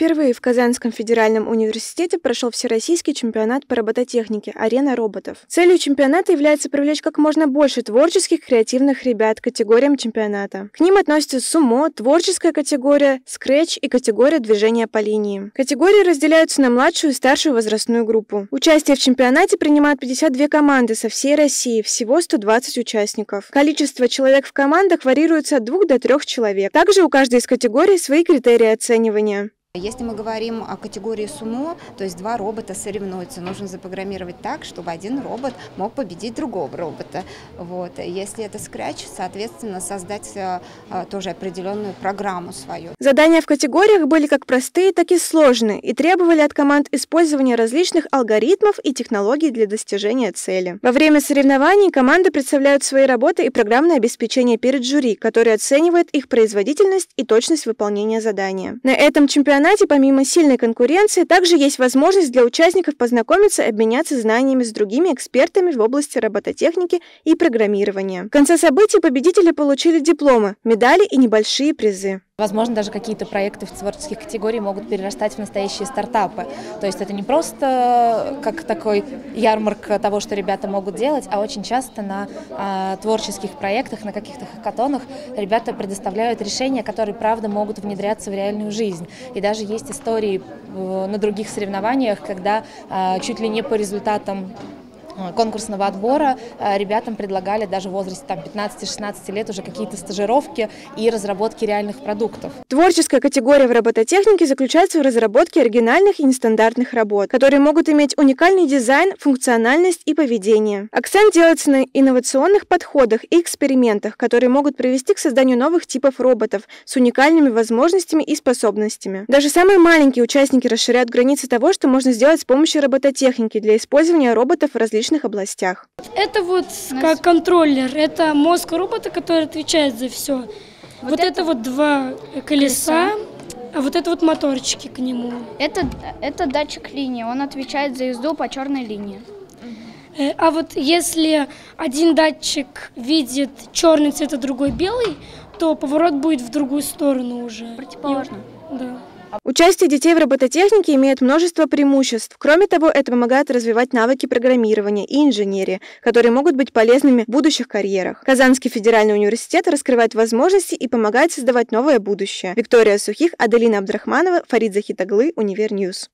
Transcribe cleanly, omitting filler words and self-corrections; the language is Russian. Впервые в Казанском федеральном университете прошел Всероссийский чемпионат по робототехнике «Арена роботов». Целью чемпионата является привлечь как можно больше творческих, креативных ребят к категориям чемпионата. К ним относятся сумо, творческая категория, скретч и категория движения по линии. Категории разделяются на младшую и старшую возрастную группу. Участие в чемпионате принимают 52 команды со всей России, всего 120 участников. Количество человек в командах варьируется от 2 до 3 человек. Также у каждой из категорий свои критерии оценивания. Если мы говорим о категории сумо, то есть два робота соревнуются. Нужно запрограммировать так, чтобы один робот мог победить другого робота. Вот. Если это скретч, соответственно, создать тоже определенную программу свою. Задания в категориях были как простые, так и сложные и требовали от команд использования различных алгоритмов и технологий для достижения цели. Во время соревнований команды представляют свои работы и программное обеспечение перед жюри, которое оценивает их производительность и точность выполнения задания. На этом чемпионате помимо сильной конкуренции, также есть возможность для участников познакомиться и обменяться знаниями с другими экспертами в области робототехники и программирования. В конце событий победители получили дипломы, медали и небольшие призы. Возможно, даже какие-то проекты в творческих категориях могут перерастать в настоящие стартапы. То есть это не просто как такой ярмарка того, что ребята могут делать, а очень часто на творческих проектах, на каких-то хакатонах ребята предоставляют решения, которые, правда, могут внедряться в реальную жизнь. И даже есть истории на других соревнованиях, когда чуть ли не по результатам конкурсного отбора ребятам предлагали даже в возрасте 15-16 лет уже какие-то стажировки и разработки реальных продуктов. Творческая категория в робототехнике заключается в разработке оригинальных и нестандартных работ, которые могут иметь уникальный дизайн, функциональность и поведение. Акцент делается на инновационных подходах и экспериментах, которые могут привести к созданию новых типов роботов с уникальными возможностями и способностями. Даже самые маленькие участники расширяют границы того, что можно сделать с помощью робототехники для использования роботов в различных областях. Это вот как контроллер, это мозг робота, который отвечает за все. Вот это два колеса, а вот это вот моторчики к нему. Это датчик линии, он отвечает за езду по черной линии. А вот если один датчик видит черный цвет, а другой белый, то поворот будет в другую сторону уже. Противоположно. Да. Участие детей в робототехнике имеет множество преимуществ. Кроме того, это помогает развивать навыки программирования и инженерии, которые могут быть полезными в будущих карьерах. Казанский федеральный университет раскрывает возможности и помогает создавать новое будущее. Виктория Сухих, Аделина Абдрахманова, Фарид Захидоглы, УниверНьюс.